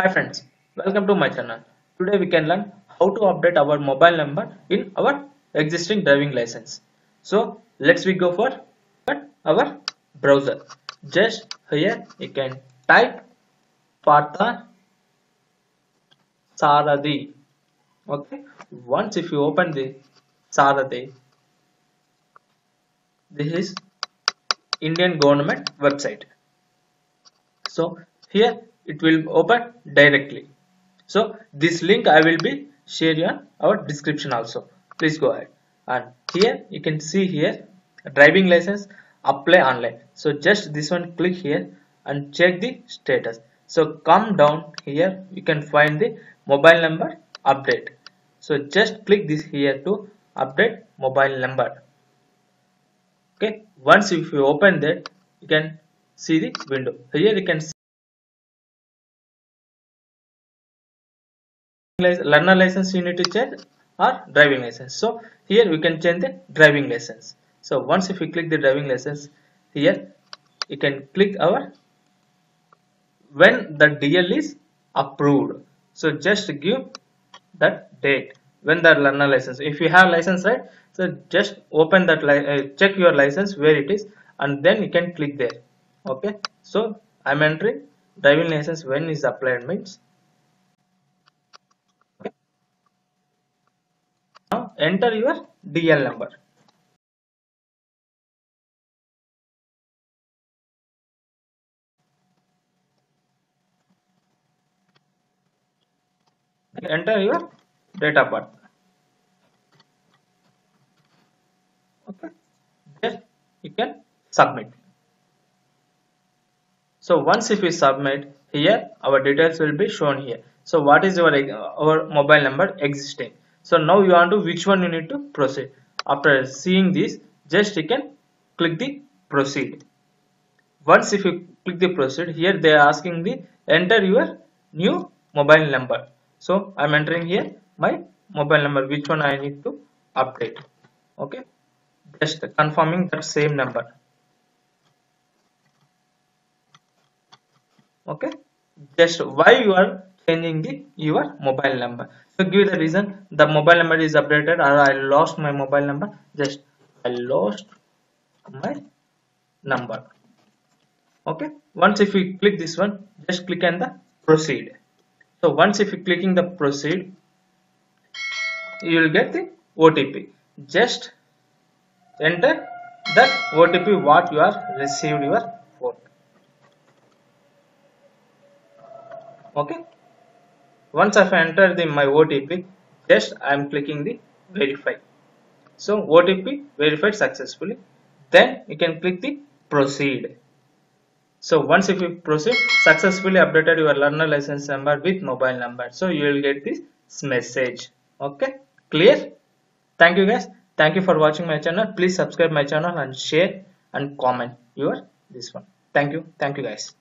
Hi friends, welcome to my channel. Today we can learn how to update our mobile number in our existing driving license. So let's we go for our browser. Just here you can type Partha Sarathi. Okay. Once if you open the Sarathi, this is Indian government website. So here it will open directly. So this link I will be sharing on our description also. Please go ahead. And here you can see here driving license apply online. So just this one click here and check the status. So come down here you can find the mobile number update. So just click this here to update mobile number. Okay, once if you open that you can see the window. Here you can see learner license you need to change or driving license. So here we can change the driving license. So once if we click the driving license, here you can click our when the DL is approved. So just give that date when the learner license, if you have license, right? So just open that, check your license where it is, and then you can click there. Okay, so I'm entering driving license when is applied means. Enter your DL number. Enter your date of birth. Okay. Then you can submit. So once if we submit, here our details will be shown here. So what is our mobile number existing? So now you want to which one you need to proceed. After seeing this, just you can click the proceed. Once if you click the proceed, here they are asking the enter your new mobile number. So I am entering here my mobile number, which one I need to update. Okay, just confirming that same number. Okay, just why you are changing your mobile number. So give the reason the mobile number is updated or I lost my mobile number. Just I lost my number. Okay, once if you click this one, just click on the proceed. So once if you clicking the proceed, you will get the OTP. Just enter that OTP what you are received your phone. Okay, once I have entered my OTP, just I am clicking the verify. So OTP verified successfully. Then you can click the proceed. So once if you proceed, successfully updated your learner license number with mobile number. So you will get this message. Okay, clear? Thank you guys. Thank you for watching my channel. Please subscribe my channel and share and comment your this one. Thank you. Thank you guys.